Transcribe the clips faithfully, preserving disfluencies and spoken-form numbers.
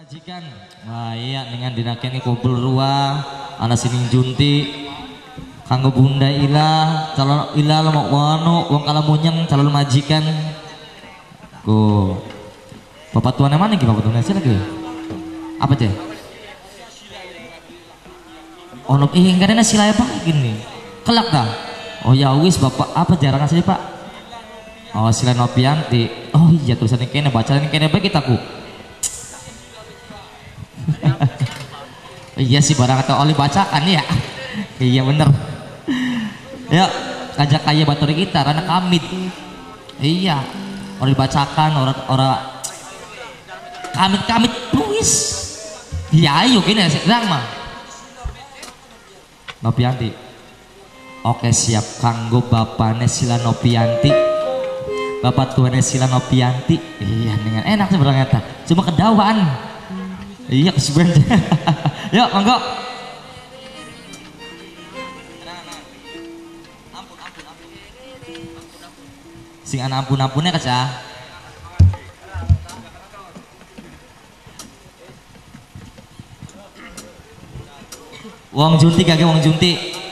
Majikan. Wah iya dengan dinakeni kumpul ruah ana sining junti kanggo bunda ilah calon ilah lemok wano wong kalamunyang calon majikan ku bapak tuannya mana ki bapak tuannya sih lagi apa ceh ono ih karena silaya pak gini kelak dah oh ya wis bapak apa jarang asli pak oh sila Noviyanti oh iya tulisannya kene bacaan kene baik kita ku iya sih barang atau oli bacakan ya iya bener ya ajak kaya baturi kita karena kamit iya oli bacakan orang orang kamit kamit tulis iya ayo gini sedang mah Noviyanti oke siap kanggo bapaknya sila Noviyanti bapak tuannya sila Noviyanti iya dengan enak sih berangkat cuma kedawaan iya sebenarnya yuk monggo sing ana ampun-ampunnya kaca wong junti kage wong junti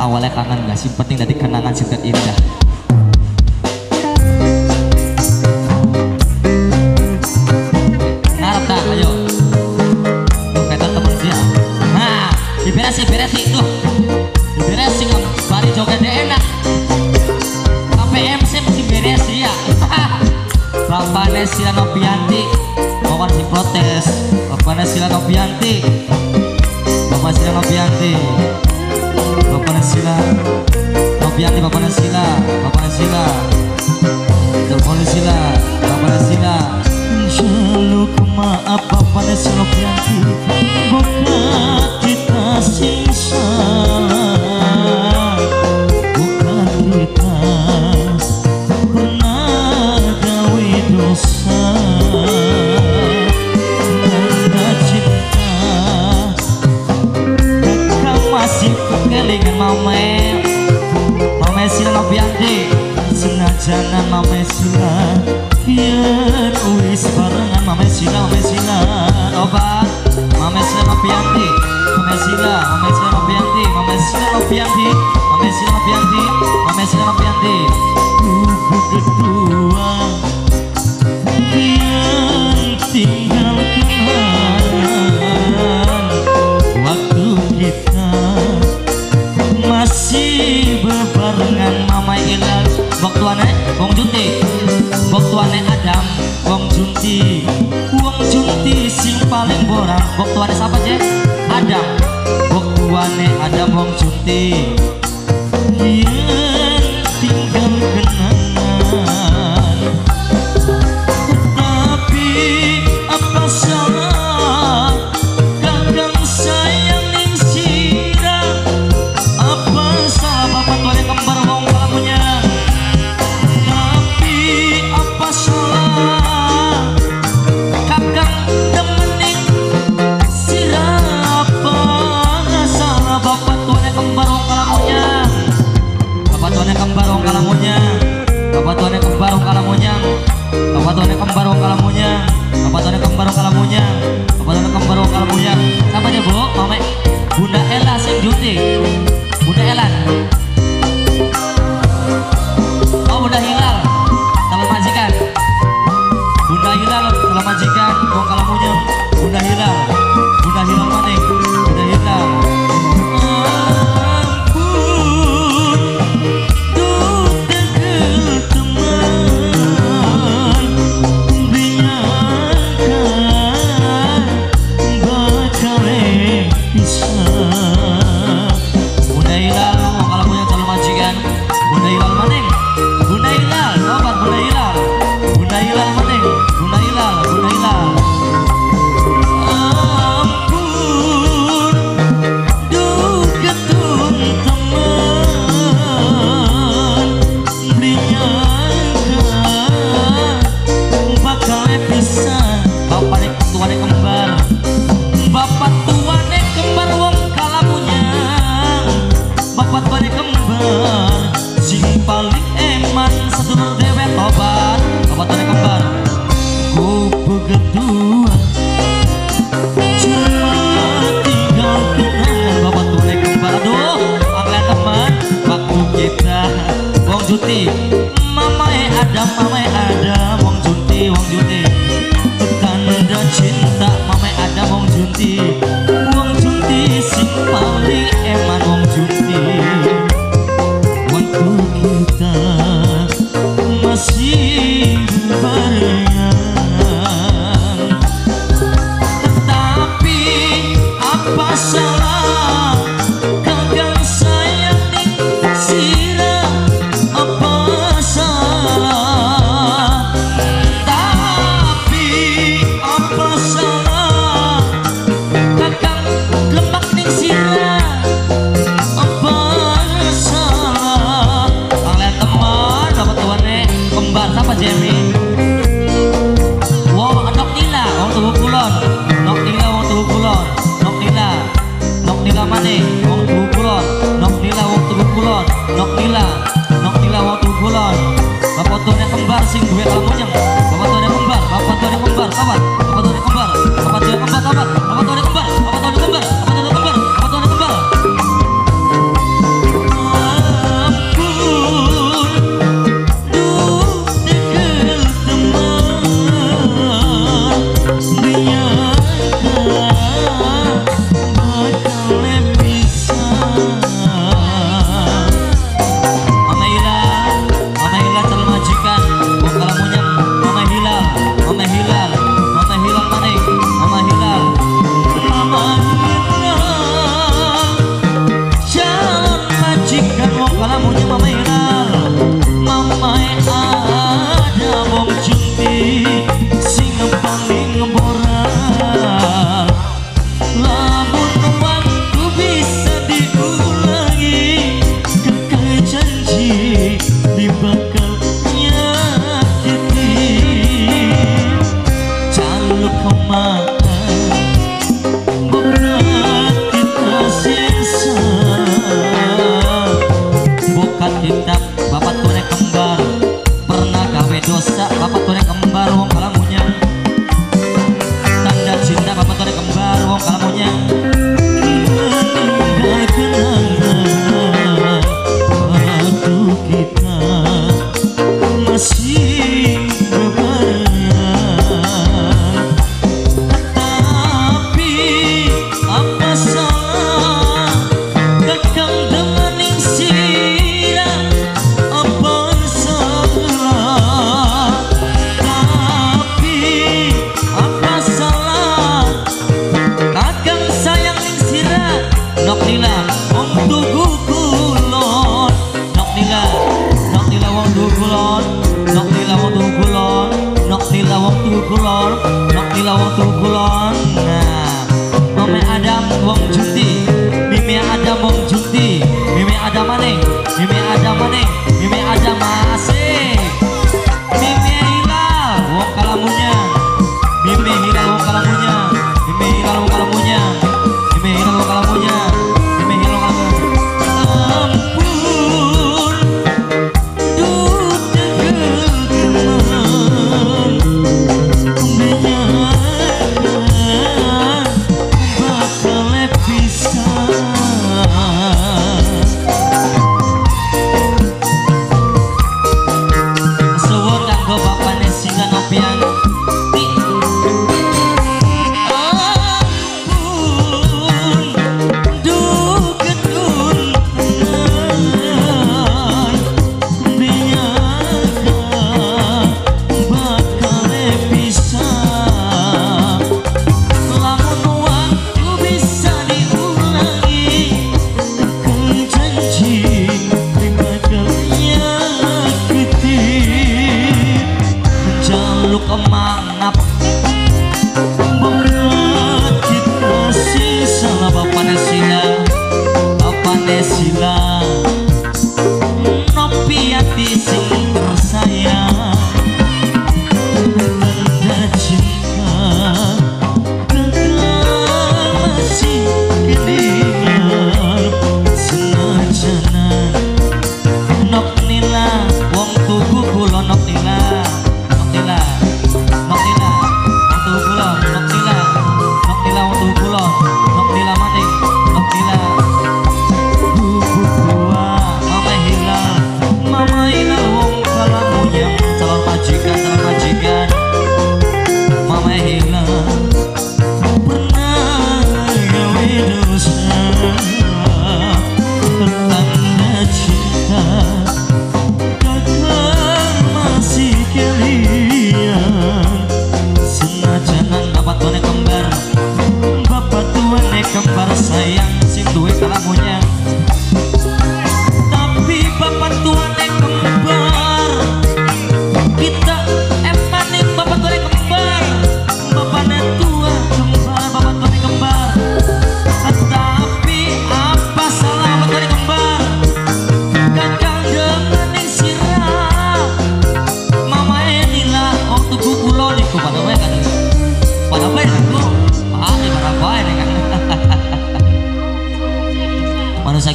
awalnya kangen gak sih penting dari kenangan sintet indah ngarep tak ayo kaitan temen dia nah diberesi beresi tuh diberesi bari joget enak sampai M C mesti beresi ya bapaknya sila Noviyanti bapak si protes bapaknya sila Noviyanti bapak sila Noviyanti Bapak Nasila, Noviyanti Bapak Nasila, Bapak Nasila, Bapak Nasila, Bapak Nasila. Jaluk maaf Bapak Nasila Noviyanti, bukan kita sing salah, bukan kita pernah gawe dosa. Mame, mame sila Noviyanti, senajan mame sila, yen wis barengan mame sila, mame sila, obat, mame sila Noviyanti, mame sila, mame sila Noviyanti, mame sila Noviyanti, mame sila Noviyanti, mame sila Noviyanti, kubu kedua, yen tinggalkan waktu kita. Masih berbarengan mama ilang bok tuane wong junti bok tuane Adam wong junti wong junti sing paling borang bok tuane siapa je Adam bok tuane Adam wong junti yen tinggal kenangan tapi apa salah kakang saya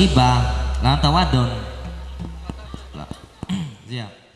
gibah, lawan tawadon. Siap.